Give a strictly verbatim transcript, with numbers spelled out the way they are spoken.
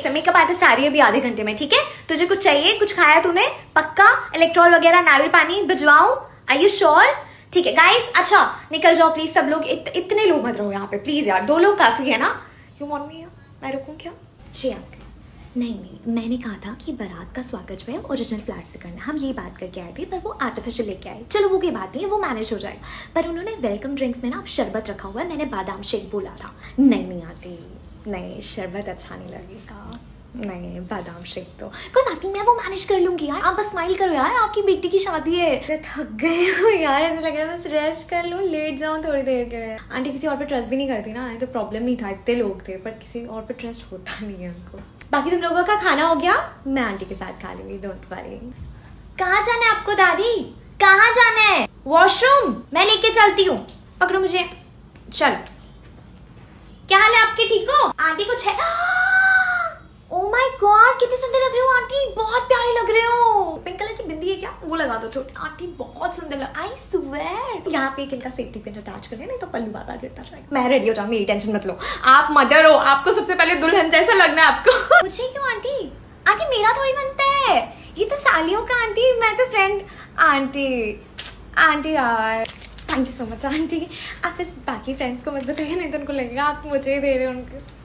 एक से makeup artist आ रही है अभी आधे घंटे में, ठीक है? तुझे कुछ चाहिए? कुछ खाया तूने? पक्का? इलेक्ट्रॉल वगैरह नारियल पानी भिजवाऊं? Are you sure? ठीक है गाइस, अच्छा निकल जाओ प्लीज सब लोग, इत, इतने लोग मत रहो यहाँ पे प्लीज यार, दो लोग काफी है ना। You want me? मैं रुकूं क्या? जी आप नहीं नहीं, मैंने कहा था कि बारात का स्वागत जो है ओरिजिनल फ्लैट से करना, हम ये बात करके आए थे, पर वो आर्टिफिशियल लेके आए। चलो वो कोई बात नहीं है, वो मैनेज हो जाएगा। पर उन्होंने वेलकम ड्रिंक्स में ना अब शरबत रखा हुआ है, मैंने बादाम शेक बोला था। नहीं नहीं आती, नहीं शरबत अच्छा नहीं लगेगा, नहीं बादाम शेक तो कोई बात नहीं, मैं वो मैनेज कर लूँगी यार। आप बस स्माइल करो यार, आपकी बेटी की शादी है। अरे थक गए हो यार, ऐसा लग रहा है बस रेस्ट कर लूँ, लेट जाऊँ थोड़ी देर के लिए। आंटी किसी और पे ट्रस्ट भी नहीं करती ना, तो प्रॉब्लम नहीं था, इतने लोग थे, पर किसी और पे ट्रस्ट होता नहीं है उनको। बाकी तुम लोगों का खाना हो गया? मैं आंटी के साथ खा लूंगी, डोंट वरी। कहाँ जाना है आपको दादी? कहाँ जाना है? वॉशरूम? मैं लेके चलती हूँ, पकड़ो मुझे, चलो। क्या हाल है आपके? ठीक हो आंटी? कुछ है? ओ माय गॉड, कितने सुंदर लग रहे हो आंटी, बहुत प्यारे लग रहे हो। पिंक कलर की बिंदी है क्या? वो लगा दो छोटी आंटी, बहुत सुंदर लग। I swear. यहाँ पे इनका सेफ्टी पिन अटैच करें, नहीं तो पल्लू बार बार गिरता जाएगा। मैं रेडी हो जाऊंगी, मेरी टेंशन मत लो। आप मदर हो, आपको सबसे पहले दुल्हन जैसा लगना है आपको। मुझे क्यों आंटी? आंटी मेरा थोड़ी बनता है, ये तो सालियों का। आंटी मैं तो फ्रेंड आंटी आंटी यार, thank you so much aunty. आप इस बाकी फ्रेंड्स को मत बताइए, नहीं तो उनको लगेगा आप मुझे ही दे रहे हो उनको।